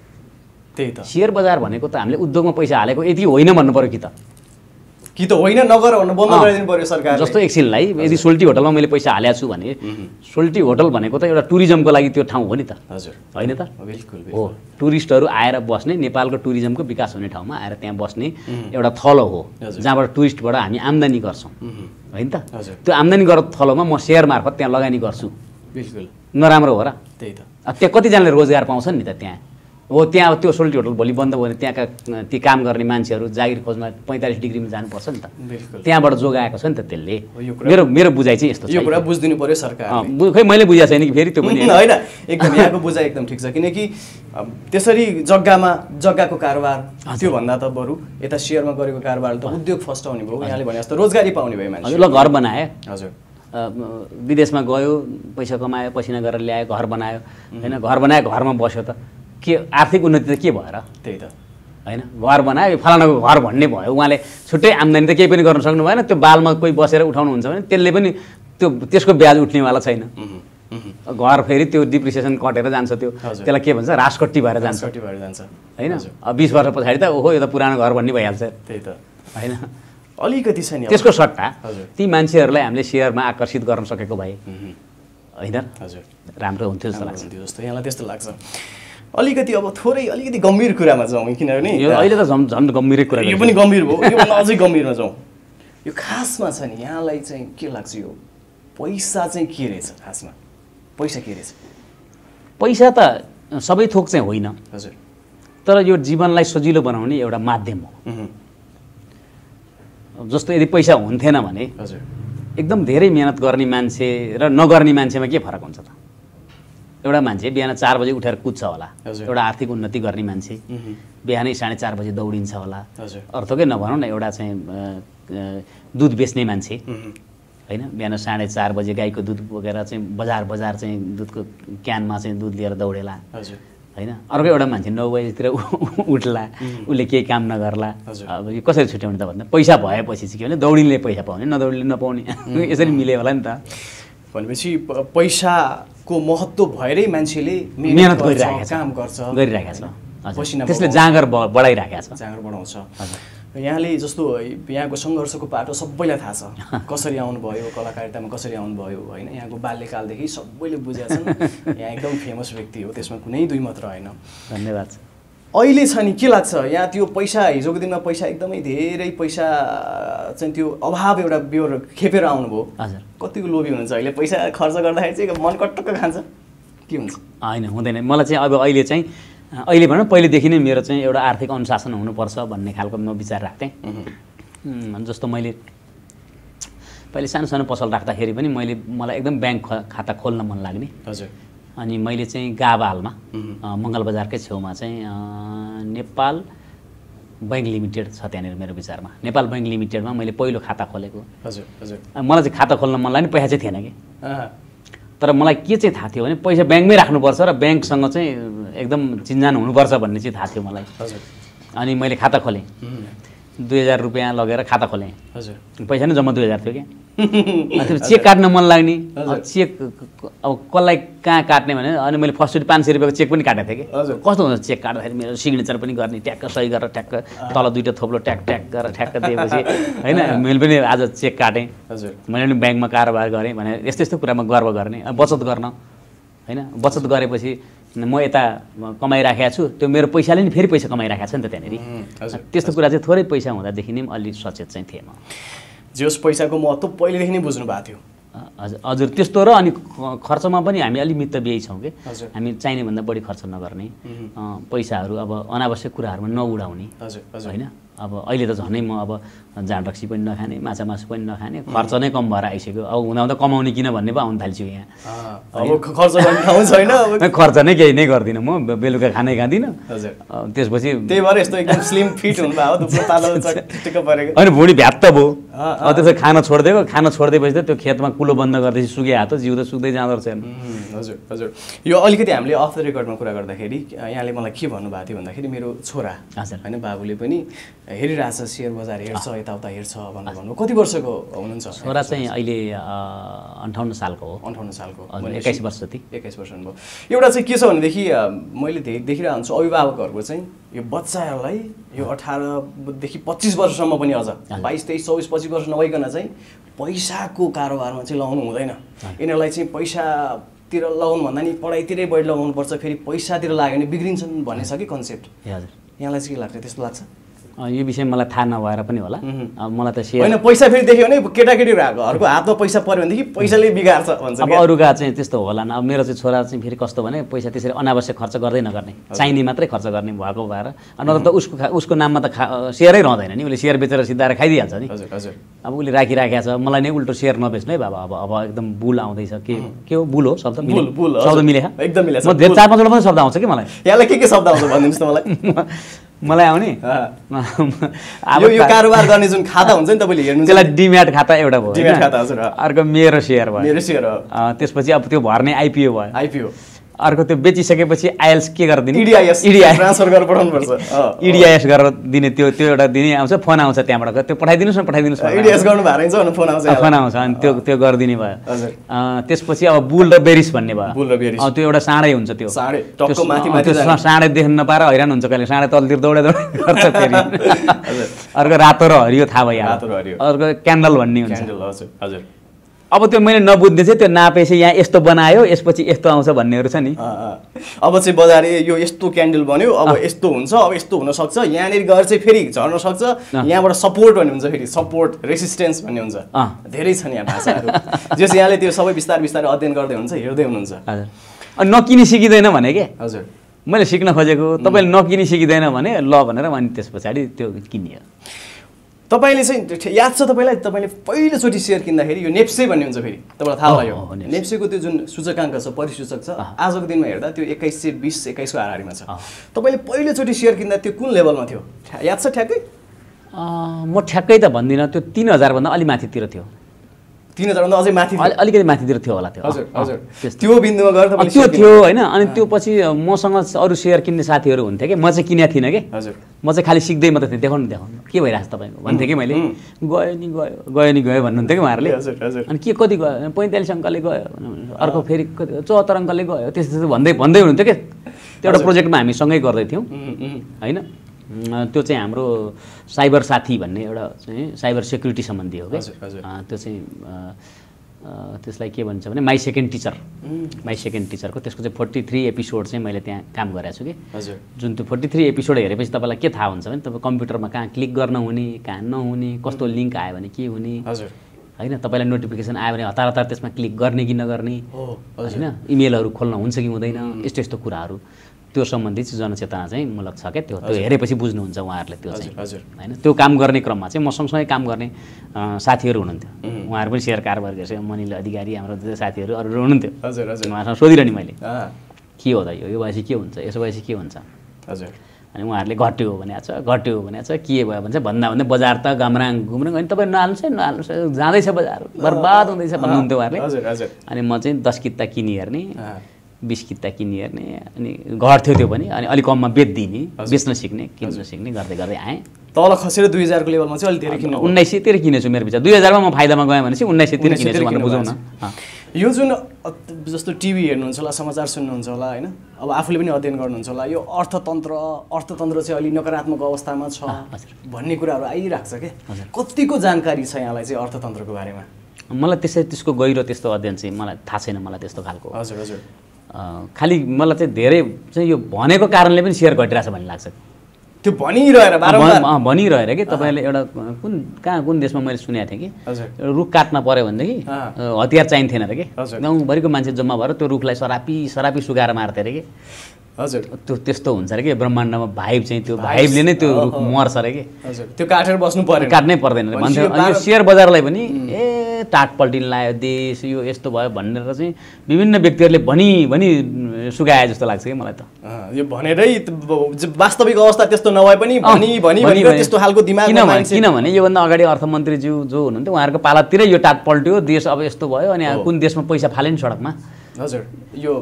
त्यही त शेयर बजार भनेको त हामीले उद्योगमा पैसा हालेको यति होइन भन्नु पर्यो कि त होइन नगर भन्नु बन्द गराइदिनु पर्यो सरकारले जस्तो एकछिनलाई यदि सोल्टी होटलमा मैले पैसा हालेको छु भने सोल्टी होटल भनेको त एउटा टुरिज्मको लागि त्यो ठाउँ हो नि त हजुर होइन त बिल्कुल हो टुरिस्टहरू आएर बस्ने नेपालको टुरिज्मको विकास हुने ठाउँमा आएर त्यहाँ बस्ने एउटा थलो हो जहाँबाट टुरिस्टबाट हामी आम्दानी गर्छौँ होइन त त्यो आम्दानी गरेको थलोमा म सेयर मार्फत त्यहाँ लगानी गर्छु बिल्कुल नराम्रो हो र त्यही त त्यहाँ कतिजनाले रोजगार पाउँछन् नि त त्यहाँ हो त्यहाँ त्यो सोल्टी होटल भोलि बन्द भयो भने त्यहाँका ती काम गर्ने मान्छेहरू जागिर खोजमा 45 डिग्रीमा जानुपर्छ नि त त्यहाँबाट जोगाएको छ नि त त्यसले मेरो मेरो बुझाइ चाहिँ यस्तो छ यो कुरा बुझिदिनु पर्यो सरकार खै मैले बुझाएको छैन कि फेरि त्यो पनि होइन एकदम यहाँको बुझाइ एकदम ठिक छ किनकि त्यसरी जग्गामा जग्गाको कारोबार त्योभन्दा त बरु यता सेयरमा गरेको कारोबार त उद्योग फस्टाउने भयो यहाँले भने जस्तो रोजगारी पाउने भयो मान्छे ल घर बनाए हजुर विदेशमा गयो पैसा कमायो पसिना गरेर ल्यायो घर बनायो होइन घर बनायो घरमा बस्यो त के आर्थिक उन्नति त के भएर त्यही त हैन घर बनायो फलानाको घर भन्ने भयो उहाँले छुट्टै आम्दानी त केही पनि गर्न सक्नु भएन त्यो बालमा कोही बसेर उठाउनुहुन्छ भने त्यसले पनि त्यो त्यसको ब्याज उठ्नेवाला छैन घर फेरि त्यो डिप्रिसिएसन कटेर जान्छ त्यो त्यसलाई के भन्छ रासकट्टी भएर जान्छ हैन अब 20 वर्ष पछाडि त ओहो यो त पुरानो घर भन्ने भइहाल्छ त्यही त हैन अलिकति छ नि त्यसको सट्टा ती मान्छेहरूलाई हामीले शेयरमा आकर्षित गर्न सकेको भए हैन हजुर राम्रो हुन्थ्यो जस्तो लाग्छ अलिकति अब थोरै अलिकति गम्भीर कुरामा जाउँ किनभने यो अहिले त झन् गम्भीरै कुरा यो पनि गम्भीर हो यो भन्दा अझै गम्भीरमा जाउँ यो खासमा छ नि यहाँलाई चाहिँ के लाग्छ यो पैसा चाहिँ के रहेछ खासमा पैसा के रहेछ पैसा त सबै थोक चाहिँ होइन हजुर तर यो जीवनलाई सजिलो बनाउने एउटा माध्यम हो जस्तो यदि पैसा हुन्थेन भने हजुर एकदम धेरै मेहनत गर्ने मान्छे र नगर्ने मान्छेमा के फरक हुन्छ त एउटा मान्छे बिहान 4 बजे उठेर कुद्छ होला एउटा आर्थिक उन्नति गर्ने मान्छे बिहानै 4:30 बजे दौडिन्छ होला अर्थकै नभनौ न एउटा चाहिँ दूध बेच्ने मान्छे हैन बिहान 4:30 बजे गाईको दूध बोकेर चाहिँ बजार चाहिँ दूधको क्यानमा चाहिँ दूध लिएर दौडेला हजुर हैन अर्को एउटा मान्छे 9 बजे तिर उठला उले केही काम नगरला अब यो कसरी छुट्याउने त भन्दा पैसा भएपछि चाहिँ के भने दौडिनले पैसा पाउने नदौडिनले नपाउने यसरी मिले होला नि त भनेपछि पैसा को महत्व भएरै मान्छेले मेहनत गरिरहेको छ काम गर्छ गरिरहेको छ हजुर त्यसले जाँगर बढाइरहेको छ जाँगर बढाउँछ यहाँले जस्तो यहाँको संघर्षको पाटो सबैलाई थाहा छ कसरी आउनु भयो कलाकारितामा कसरी आउनु भयो हैन यहाँको बाल्यकाल देखि सबैले बुझ्याछन् यहाँ एकदम फेमस व्यक्ति हो त्यसमा कुनै दुई मत रहेन धन्यवाद अहिले छ नि के लाग्छ यहाँ त्यो पैसा हिजोको दिनमा पैसा एकदमै धेरै पैसा चाहिँ त्यो अभाव एउटा बेहोर खेपेर आउनु भयो हजुर कतिको लोभी हुनुहुन्छ अहिले पैसा खर्च गर्दाखेरि चाहिँ मन कटक्क खान्छ के हुन्छ हैन हुँदैन मलाई चाहिँ अब अहिले चाहिँ अहिले भनौं पहिलेदेखि नै मेरो चाहिँ एउटा आर्थिक अनुशासन हुनुपर्छ भन्ने खालको म विचार राख्थे जस्तो मैले पहिले सानो पसल राख्दाखेरि पनि मलाई एकदम बैंक खाता खोल्न मन लाग्ने हजुर अनि मैले चाहिँ गाबालमा मंगल बजारकै छेउमा चाहिँ नेपाल बैंक लिमिटेड छ त्यहाँनेर मेरो विचारमा नेपाल बैंक लिमिटेडमा मैले पहिलो खाता खोलेको हजुर हजुर मलाई चाहिँ खाता खोल्न मन लाग्यो पैसा चाहिँ थिएन के तर मलाई के चाहिँ थाहा थियो भने पैसा बैंकमै राख्नुपर्छ र बैंकसँग चाहिँ एकदम चिन्जान हुनुपर्छ भन्ने चाहिँ थाहा थियो मलाई हजुर अनि मैले खाता खोले 2000 रुपैयाँ लगेर खाता खोले हजुर पैसा नै जम्मा 2000 थियो के अनि चेक काट्न मन लाग्ने चेक अब कसलाई कहाँ काट्ने भने अनि मैले फर्स्ट 500 रुपैयाँको चेक पनि काटेथे के कस्तो हुन्छ चेक काट्दाखेरि मेरो सिग्नेचर पनि गर्ने ट्याक्क सही गरेर ट्याक्क तल दुईटा थोप्लो ट्याक ट्याक गरेर ठ्याक्क दिएपछि हैन मैले पनि आज चेक काटे हजुर मैले पनि बैंकमा कारोबार गरे भने यस्तो कुरामा गर्व गर्ने बचत गर्न हैन बचत गरेपछि म यता कमाइराखेको छु त्यो मेरो पैसाले नि फेरि पैसा कमाइराखेको छ नि त त्यहाँनेरी त्यस्तो कुरा चाहिँ थोरै पैसा हुँदा देखि नै अलि सचेत चाहिँ थिएँ म जस पैसाको महत्त्व पहिलेदेखि नै बुझ्नु भएको थियो हजुर त्यस्तो र अनि खर्चमा पनि हामी अलि मितव्ययी छौँ के हामी चाहिने भन्दा बढी खर्च नगर्ने पैसाहरू अब अनावश्यक कुराहरूमा नउडाउने हैन अब अहिले त झनै म अब जाँडरक्सी पनि नखाने माछा मासु पनि नखाने खर्च नै कम भएर आइसक्यो अब हुँदा कमाउने किन भन्ने पो आउन थाल्छु यहाँ अब खर्च गर्ने ठाउँ छैन अब खर्च नै केही नै गर्दिनँ म बेलुका खानै खाँदिनँ हजुर त्यसपछि त्यही भएर यस्तो एकदम स्लिम फिट हुनुभयो दुब्लो तालो चटक परेको अनि भुँडी भ्यात्त भयो अब त्यसो खाना छोडिदिएपछि त त्यो खेतमा कुलो बन्द गर्दैछ सुके हात जिउ त सुक्दै जाँदो रहेछ हजुर हजुर यो अलिकति हामीले अफ द रेकर्डमा कुरा गर्दाखेरि यहाँले मलाई के भन्नुभएको थियो भन्दाखेरि मेरो छोरा हैन बाबुले पनि हेरिरहेछ शेयर बजार हेर्छ यताउता हेर्छ भनेर भन्नु कति वर्षको हुनुहुन्छ छोरा चाहिँ अहिले 58 सालको हो 58 सालको 21 वर्ष जति 21 वर्ष हुनुभयो एउटा चाहिँ के छ भनेदेखि मैले धेरै देखिरहेको हुन्छु अभिभावकहरूको चाहिँ यो बच्चाहरूलाई यो 18 देखि 25 वर्षसम्म पनि अझ 22 23 24 25 वर्ष नभइकन चाहिँ पैसाको कारोबारमा चाहिँ लगाउनु हुँदैन यिनीहरूलाई चाहिँ पैसातिर लगाउनु भन्दा नि पढाइतिरै बढी लगाउनुपर्छ फेरि पैसातिर लाग्यो भने बिग्रिन्छन् भन्ने छ कि कन्सेप्ट हजुर यहाँलाई चाहिँ के लाग्छ त्यस्तो लाग्छ यो विषय मलाई थाहा नभएर पनि होला अब मलाई त सेयर हैन पैसा फेरि देख्यो भने केटाकेटीहरू आएको अर्को हातमा पैसा पर्यो भनेदेखि पैसाले बिगार्छ भन्छ अब अरूका चाहिँ त्यस्तो होला न अब मेरो चाहिँ छोरा चाहिँ फेरि कस्तो भने पैसा त्यसरी अनावश्यक खर्च गर्दै नगर्ने चाहिने मात्रै खर्च गर्ने भएको भएर नत्र त उसको नाममा त सेयरै रहँदैन नि उसले सेयर बेचेर सिधाएर खाइदिइहाल्छ नि हजुर हजुर अब उसले राखिराखेको छ मलाई नै उल्टो सेयर नबेच्नु है बाबा अब एकदम बुल आउँदैछ के हो बुल हो शब्द मिलेको एकदम मिलेको म 4-5 पनि शब्द आउँछ कि मलाई यहाँलाई के शब्द आउँछ भनिदिनुहोस् न मलाई मलाई आउने अब यो कारोबार गर्ने जुन खाता हुन्छ नि तपाईले हेर्नुहुन्छ त्यसलाई डीम्याट खाता एउटा भयो डीम्याट खाता हजुर अर्को मेरो शेयर त्यसपछि अब त्यो भर्ने आइपीओ भयो आइपीओ अर्को त्यो बेचिसकेपछि आइएल्स के गरिदिने ईडीआईएस ट्रान्सफर गरेर पठाउनुपर्छ ईडीआईएस गरेर दिने त्यो एउटा दिने आउँछ फोन आउँछ त्यहाँबाट त्यो पठाइदिनुस् ईडीआईएस गर्नु भएर हुन्छ अनि फोन आउँछ अनि त्यो गरिदिने भयो हजुर त्यसपछि अब बुल र बेरिस भन्ने भयो बुल र बेरिस त्यो एउटा साँडै हुन्छ त्यो साँडै टक्क माथि साँडै देख्न नपाएर हैरान हुन्छ कहिले साँडै तलतिर दौडे गर्छ फेरि अर्को रातो र हरियो थाहा भइहाल्यो अर्को क्यान्डल भन्ने हुन्छ क्यान्डल हजुर हजुर अब त्यो मैले नबुझ्ने चाहिँ त्यो नापेसे यहाँ यस्तो बनायो यसपछि यस्तो आउँछ भन्नेहरु छ नि अब चाहिँ बजारे यो यस्तो क्यान्डल बन्यो अब यस्तो हुन्छ अब यस्तो हुन सक्छ यहाँ नि गएर चाहिँ फेरि झर्न सक्छ यहाँबाट सपोर्ट भन्ने हुन्छ फेरि सपोर्ट रेजिस्टेन्स भन्ने हुन्छ धेरै छन् यहाँ भाषाहरु जस यहाँले त्यो सबै विस्तार विस्तार अध्ययन गर्दै हुन्छ हेर्दै हुनुहुन्छ हजुर अनि नकिनी सिकिदैन भने के हजुर मैले सिक्न खोजेको तपाईले नकिनी सिकिदैन भने ल भनेर अनि त्यसपछि त्यो किनियो तपाईले चाहिँ याद छ तपाईलाई तपाईले पहिलो चोटी शेयर किन्दाखेरि यो नेप्से भन्ने हुन्छ फेरि तपाईलाई थाहा भयो नेप्सेको त्यो जुन सूचकांक छ परिसूचक छ आजको दिनमा हेर्दा त्यो 2120 21 को हाराहारीमा छ तपाईले पहिलो चोटी शेयर किन्दा त्यो कुन लेभलमा थियो याद छ ठ्याक्कै म ठ्याक्कै त भन्दिन त्यो 3000 भन्दा अलि माथितिर थियो 3000 भन्दा अझै माथि अलिकति माथितिर थियो होला त्यो हजुर हजुर त्यो बिन्दुमा गएर तपाईले त्यो थियो हैन अनि त्यो पछि मसँग अरु शेयर किन्ने साथीहरु हुन्थे के म चाहिँ किन्या थिन के हजुर म चाहिँ खाली सिक्दै मात्र थिए देखाउनु देखाउनु के भइराछ तपाईको भन्थे के मैले गयो नि गयो भन्नुहुन्थे के उहाँहरुले हजुर हजुर अनि के कति गयो 45 अंकले गयो अर्को फेरि 74 अंकले गयो त्यस्तो भन्दै हुनुहुन्थ्यो के त्यो एउटा प्रोजेक्टमा हामी सँगै गर्दै थियौ हैन त्यो चाहिँ हाम्रो साइबर साथी भन्ने एउटा चाहिँ साइबर सेक्युरिटी सम्बन्धी हो के त्यो चाहिँ त्यसलाई के भन्छ भने माइ सेकेन्ड टिचर को त्यसको चाहिँ 43 एपिसोड चाहिँ मैले त्यहाँ काम गरेको छु के हजुर जुन त्यो 43 एपिसोड हेरेपछि तपाईलाई के थाहा हुन्छ भने तपाई कम्प्युटरमा कहाँ क्लिक गर्न हुने कहाँ नहुने कस्तो लिंक आयो भने के हुने हजुर हैन तपाईलाई नोटिफिकेसन आयो भने हतार हतार त्यसमा क्लिक गर्ने कि नगर्ने हैन इमेलहरु खोल्न हुन्छ कि हुँदैन यस्तो यस्तो कुराहरु त्यो सम्बन्धी जनचेतना चाहिँ मूलक छ के त्यो हेरेपछि बुझ्नुहुन्छ उहाँहरुले त्यो चाहिँ हजुर हैन त्यो काम गर्ने क्रममा चाहिँ म सँगसँगै काम गर्ने साथीहरु हुनुहुन्थ्यो उहाँहरु पनि शेयर कारोबार गर्छ मनिला अधिकारी हाम्रो साथीहरु अरु हुनुहुन्थ्यो हजुर हजुर उहाँसँग सोधिरहने मैले के हो त यो भएपछि के हुन्छ यसो भएपछि के हुन्छ हजुर अनि उहाँहरुले घट्यो भने छ के भयो भन्छ भन्दा बजार त गमराङ अनि तपाई नहाल्नुस् जाँदै छ बजार बर्बाद हुँदैछ भन्नुहुन्थ्यो उहाँहरुले हजुर हजुर अनि म चाहिँ 10 किता किनि हेर्ने 20 किता किनि हेर्ने अनि घट्थ्यो त्यो पनि अनि अलि कममा बेच्दिने बेच्न सिक्ने किन्न सिक्ने गर्दै गर्दै आए तल खसेर 2000 को लेभलमा चाहिँ अलि धेरै किन्नु 1900 तिर किनेछु मेरो विचार 2000 मा म फाइदामा गए भनेपछि 1900 तिर किनेछु भन्नु बुझाउन यो जुन जस्तो टिभी हेर्नुहुन्छ होला समाचार सुन्नुहुन्छ होला हैन अब आफूले पनि अध्ययन गर्नुहुन्छ होला यो अर्थतन्त्र चाहिँ अलि नकारात्मक अवस्थामा छ भन्ने कुराहरु आइराख्छ के कतिको जानकारी छ यहाँलाई चाहिँ अर्थतन्त्रको बारेमा मलाई त्यसको गहिरो त्यस्तो अध्ययन चाहिँ मलाई थाहा छैन मलाई त्यस्तो खालको हजुर हजुर खाली मलाई चाहिँ धेरै चाहिँ यो भनेको कारणले पनि शेयर घटिराछ भन्ने लाग्छ त्यो भनिरहेर के तपाईले एउटा कुन देशमा मैले सुनेको थिए कि रुख काट्न पर्यो भन्दै कि हतियार चाहिन्थेन र के गाउँ भरिको मान्छे जम्मा भएर त्यो रुखलाई सरापी सुगाएर मार्थे रे के हजुर त्यो त्यस्तो हुन्छ रे के ब्रह्माण्डमा भाइब चाहिँ त्यो भाइबले नै त्यो रुख मर्छ रे के हजुर त्यो काटेर बस्नु पर्यो काट्नै पर्दैन रे भन्छ अनि यो शेयर बजारलाई पनि ए टाट पल्टिन लाग्यो देश यो यस्तो भयो भनेर चाहिँ विभिन्न व्यक्तिहरुले भनी सुगाए जस्तो लाग्छ के मलाई त यो भनेरै वास्तविक अवस्था त्यस्तो नभए पनि भनी त्यस्तो हालको दिमागमा मान्छे किनभने यो भन्दा अगाडि अर्थमन्त्री ज्यू जो हुनुहुन्थ्यो उहाँहरुको पालातिरै यो टाट पल्ट्यो देश अब यस्तो भयो अनि कुन देशमा पैसा फालेन सडकमा हजुर यो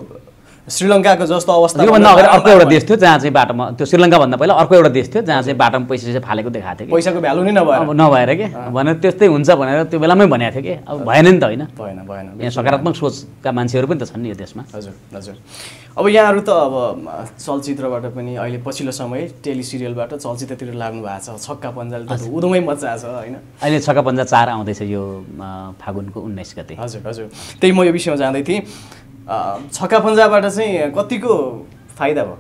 श्रीलङ्काको जस्तो अवस्था यो भन्दा अगाडि अर्को एउटा देश थियो जहाँ चाहिँ बाटोमा त्यो श्रीलङ्का भन्दा पहिला अर्को एउटा देश थियो जहाँ चाहिँ बाटोमा पैसा फालेको देखाथे के पैसाको भ्यालु नै नभएर के भने त्यस्तै हुन्छ भनेर त्यो बेलामै भनेको थियो के अब भएन नि त हैन भएन यहाँ सकारात्मक सोचका मान्छेहरु पनि त छन् नि यो देशमा हजुर हजुर अब यहाँहरु त अब चलचित्रबाट पनि अहिले पछिल्लो समय टेली सिरियलबाट चलचित्रतिर लाग्नु भएको छ छक्का पञ्जाले त उदमै मजा छ हैन अहिले छक्का पञ्जा 4 आउँदैछ यो फागुनको 19 गते हजुर हजुर त्यही म यो विषयमा जान्दै थिए छक्का पञ्जाबाट चाहिँ कतिको फाइदा भयो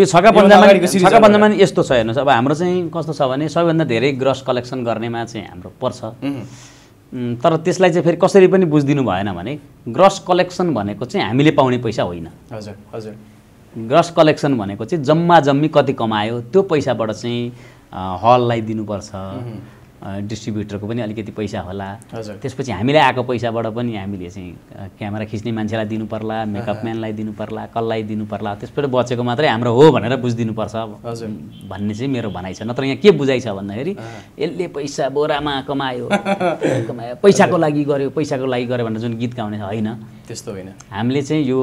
यो छक्का पञ्जामा यस्तो छ हेर्नुस् अब हाम्रो चाहिँ कस्तो छ भने सबैभन्दा धेरै ग्रस कलेक्सन गर्नेमा चाहिँ हाम्रो पर्छ तर त्यसलाई चाहिँ फेरि कसरी पनि बुझदिनु भएन भने ग्रस कलेक्सन भनेको चाहिँ हामीले पाउने पैसा होइन हजुर हजुर ग्रस कलेक्सन भनेको चाहिँ जम्मा जम्मी कति कमायो त्यो पैसाबाट चाहिँ हललाई दिनुपर्छ डिस्ट्रिब्युटरको पनि अलिकति पैसा होला त्यसपछि हामीले आएको पैसाबाट पनि हामीले चाहिँ क्यामेरा खिच्ने मान्छेलाई दिनु पर्ला मेकअप म्यानलाई दिनु पर्ला कललाई दिनु पर्ला त्यसपछि बचेको मात्रै हाम्रो हो भनेर बुझिदिनु पर्छ भन्ने चाहिँ मेरो भनाइ छ नत्र यहाँ के बुझाइ छ भन्दाखेरि यसले पैसा बोरामा कमायो पैसाको लागि गर्यो भनेर जुन गीत गाउने होइन त्यस्तो होइन हामीले चाहिँ यो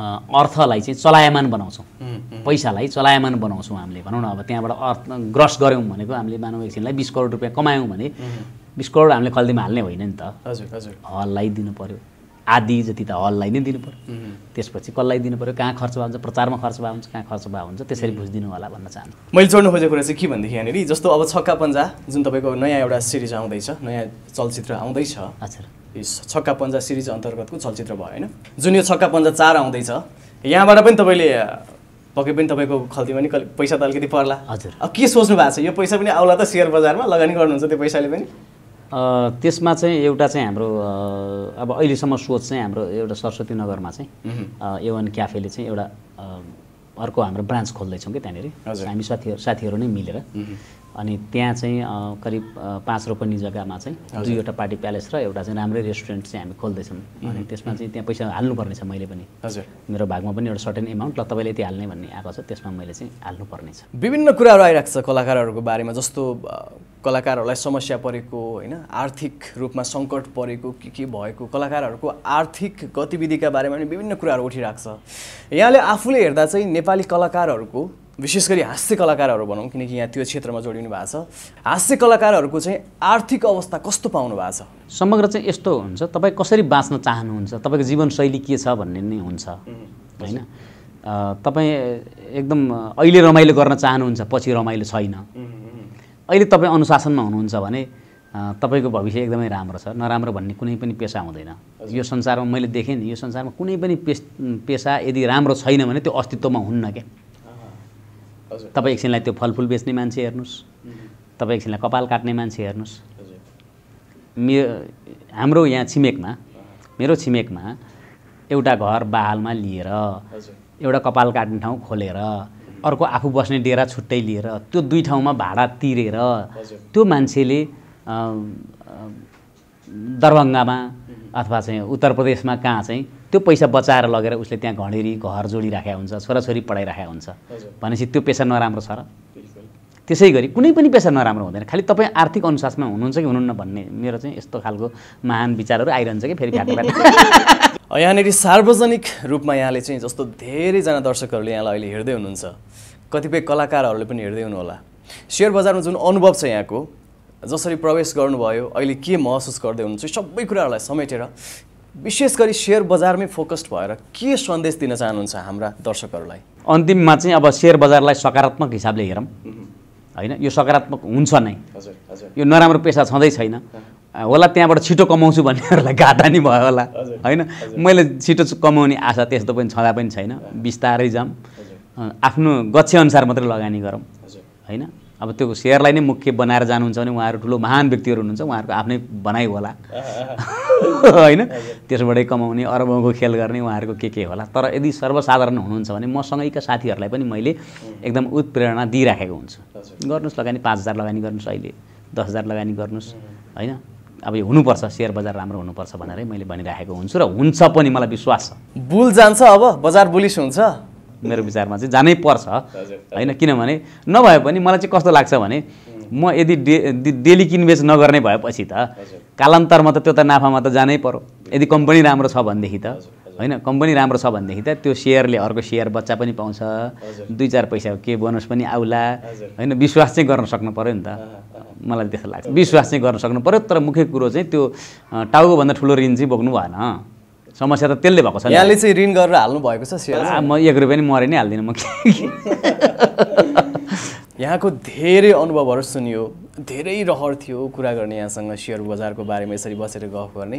अर्थलाई चाहिँ चलायमान बनाउँछौं पैसालाई चलायमान बनाउँछौं हामीले भनौं न अब त्यहाँबाट अर्थ ग्रस गर्यौं भनेको हामीले मानव एकछिनलाई 20 करोड रुपैयाँ कमायौं भने 20 करोड हामीले खल्दीमा हाल्ने होइन नि त हजुर हजुर हललाई दिनु पर्यो आदि जति त हललाई नै दिनु पर्यो त्यसपछि कसलाई दिनु पर्यो कहाँ खर्च हुन्छ प्रचारमा खर्च हुन्छ कहाँ खर्च हुन्छ त्यसरी बुझिदिनु होला भन्न चाहन्छु मैले जोड्न खोजेको कुरा चाहिँ के भन्दै यहाँ नि जस्तो अब छक्का पञ्जा जुन तपाईको नयाँ एउटा सिरिज आउँदै छ नयाँ चलचित्र आउँदै छ अच्छा यस छक्का पञ्जा सिरिज अन्तर्गतको चलचित्र भयो हैन जुन यो छक्का पञ्जा 4 आउँदै छ यहाँबाट पनि तपाईले पक्कै पनि तपाईको खल्तीमा नि पैसा त अलिकति पर्ला हजुर अब के सोच्नु भएको छ यो पैसा पनि आउला त शेयर बजारमा लगानी गर्नुहुन्छ त्यो पैसाले पनि त्यसमा चाहिँ एउटा चाहिँ हाम्रो अब अहिले सम्म सोच चाहिँ हाम्रो एउटा सरस्वती नगरमा चाहिँ एवन क्याफेले चाहिँ एउटा अर्को हाम्रो ब्रान्च खोल्दै छौं के त्यहाँनेरि हामी साथीहरु नै मिलेर अनि त्यहाँ चाहिँ करिब 5 रोपनि जग्गामा चाहिँ दुईवटा पार्टी प्यालेस र एउटा चाहिँ राम्रो रेस्टुरेन्ट चाहिँ हामी खोल्दै छौं अनि त्यसमा चाहिँ त्यहाँ पैसा हाल्नु पर्ने छ मैले पनि हजुर मेरो भागमा पनि एउटा सर्टेन अमाउन्ट ल तपाईले यति हाल्ने भन्ने आको छ त्यसमा मैले चाहिँ हाल्नु पर्ने छ विभिन्न कुराहरु आइराख्छ कलाकारहरुको बारेमा जस्तो कलाकारहरुलाई समस्या परेको हैन आर्थिक रूपमा संकट परेको के भएको कलाकारहरुको आर्थिक गतिविधिका बारेमा पनि विभिन्न कुराहरु उठिराख्छ यहाँले आफुले हेर्दा चाहिँ नेपाली कलाकारहरुको विशेष गरी हास्य कलाकारहरु भनौं किनकि यहाँ त्यो क्षेत्रमा जोडिनु भएको छ हास्य कलाकारहरुको चाहिँ आर्थिक अवस्था कस्तो पाउनु भएको छ समग्र चाहिँ यस्तो हुन्छ तपाई कसरी बाँच्न चाहनुहुन्छ तपाईको जीवनशैली के छ भन्ने नै हुन्छ हैन तपाई एकदम अहिले रमाइलो गर्न चाहनुहुन्छ पछि रमाइलो छैन अहिले तपाई अनुशासनमा हुनुहुन्छ भने तपाईको भविष्य एकदमै राम्रो छ नराम्रो भन्ने कुनै पनि पेशा हुँदैन यो संसारमा मैले देखेँ नि यो संसारमा कुनै पनि पेशा यदि राम्रो छैन भने त्यो अस्तित्वमा हुन्न के तपाई एकछिनलाई त्यो फलफुल बेच्ने मान्छे हेर्नुस् तपाई एकछिनलाई कपाल काट्ने मान्छे हेर्नुस् हाम्रो यहाँ छिमेकमा मेरो छिमेकमा एउटा घर बहालमा लिएर एउटा कपाल काट्ने ठाउँ खोलेर अर्को आफू बस्ने डेरा छुट्टै लिएर त्यो दुई ठाउँमा भाडा तिरेर त्यो मान्छेले दरभंगामा अथवा चाहिँ उत्तर प्रदेशमा कहाँ चाहिँ त्यो पैसा बचाएर लगेर उसले त्यहाँ घडेरी घर जोडी राखेको हुन्छ छोराछोरी पढाइ राखेको हुन्छ भनेपछि त्यो पेशा नराम्रो छ र त्यसै गरी कुनै पनि पेशा नराम्रो हुँदैन खाली तपाई आर्थिक अनुशासनमा हुनुहुन्छ कि हुनुहुन्न भन्ने मेरो चाहिँ यस्तो खालको महान विचारहरु आइरन्छ के फेरि काट्ला यहाँनेरि सार्वजनिक रूपमा यहाँले चाहिँ जस्तो धेरै जना दर्शकहरुले यहाँलाई अहिले हेर्दै हुनुहुन्छ कतिपय कलाकारहरुले पनि हेर्दै हुनु होला शेयर बजारमा जुन अनुभव छ यहाँको जसरी प्रवेश गर्नुभयो अहिले के महसुस गर्दै हुनुहुन्छ सबै कुराहरुलाई समेटेर विशेष गरी शेयर बजारमै फोकस्ड भएर के सन्देश दिन चाहनुहुन्छ हाम्रा दर्शकहरुलाई अन्तिममा चाहिँ अब शेयर बजारलाई सकारात्मक हिसाबले हेरौं हैन यो सकारात्मक हुन्छ नै हजुर हजुर यो नराम्रो पेशा छँदै छैन होला त्यहाँबाट छिटो कमाउँछु भन्नेहरुलाई घाटा नि भयो होला हैन मैले छिटो कमाउने आशा त्यस्तो पनि छदा पनि छैन बिस्तारै जाम आफ्नो गच्छे अनुसार मात्र लगानी गरौं हैन अब त्यो शेयरलाई नै मुख्य बनाएर जानुहुन्छ भने उहाँहरु ठूलो महान व्यक्तिहरु हुनुहुन्छ उहाँहरुको आफ्नै बनाइ होला हैन त्यसबाटै कमाउने अरबौंको खेल गर्ने उहाँहरुको के होला तर यदि सर्वसाधारण हुनुहुन्छ भने म सँगैका साथीहरुलाई पनि मैले एकदम उत्प्रेरणा दिइराखेको हुन्छु गर्नुस् लगानी 5000 लगानी गर्नुस् अहिले 10000 लगानी गर्नुस् हैन अब यो हुनुपर्छ शेयर बजार राम्रो हुनुपर्छ भनेरै मैले भनिराखेको हुन्छु र हुन्छ पनि मलाई विश्वास छ बुल जान्छ अब बजार बुलिस हुन्छ मेरो विचारमा चाहिँ जानै पर्छ हैन किनभने नभए पनि मलाई चाहिँ कस्तो लाग्छ भने म यदि डेली किनबेच नगर्ने भएपछि त कालान्तरमा त त्यो त नाफामा त जानै पर्यो यदि कम्पनी राम्रो छ भन्देखि त हैन कम्पनी राम्रो छ भन्देखि त त्यो शेयरले अर्को शेयर बच्चा पनि पाउँछ दुई चार पैसाको के बोनस पनि आउला हैन विश्वास चाहिँ गर्न सक्नु पर्यो नि त मलाई त्यस्तो लाग्छ विश्वास चाहिँ गर्न सक्नु पर्यो तर मुख्य कुरो चाहिँ त्यो टाउको भन्दा ठूलो ऋण चाहिँ बोक्नु भएन समस्या त त्यसले भएको छ यहाँले चाहिँ ऋण गरेर हाल्नु भएको छ शेयर म 1 रुपैयाँ पनि मरे नि हाल्दिन म यहाँको धेरै अनुभवहरु सुनियो धेरै रहर थियो कुरा गर्ने यहाँसँग शेयर बजारको बारेमा यसरी बसेर गफ गर्ने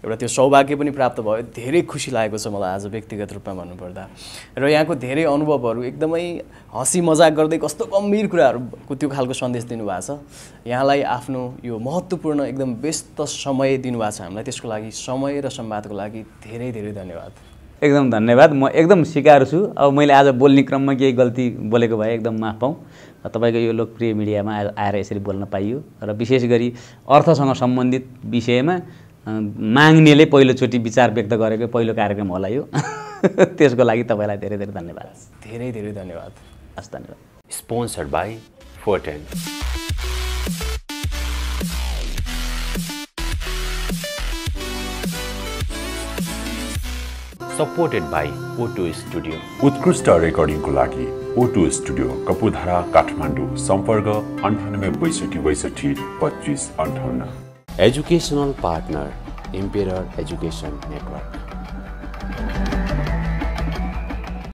एउटा त्यो सौभाग्य पनि प्राप्त भयो धेरै खुशी लागेको छ मलाई आज व्यक्तिगत रूपमा भन्नुपर्दा र यहाँको धेरै अनुभवहरु एकदमै हसी मजाक गर्दै कस्तो गम्भीर कुराहरुको त्यो खालको सन्देश दिनुभएको छ यहाँलाई आफ्नो यो महत्त्वपूर्ण एकदम व्यस्त समय दिनुभएको छ हामीलाई त्यसको लागि समय र संवादको लागि धेरै धेरै धन्यवाद एकदम धन्यवाद म एकदम स्वीकार छु अब मैले आज बोल्ने क्रममा केही गल्ती बोलेको भए एकदम माफ पाऊँ तपाईको यो लोकप्रिय मिडियामा आएर यसरी बोल्न पाइयो र विशेष गरी अर्थसँग सम्बन्धित विषयमा माग्नेले पहिलोचोटी विचार व्यक्त गरेको पहिलो कार्यक्रम होला यो त्यसको लागि तपाईलाई धेरै धेरै धन्यवाद हस् धन्यवाद स्पोन्सर्ड बाइ फोर्टेन सपोर्टेड बाइ O2 स्टुडियो उत्कृष्ट रेकर्डिङ कुलाकी O2 स्टुडियो कपुधारा काठमाडौँ सम्पर्क 98 62 62 25 58 Educational Partner Imperial Education Network.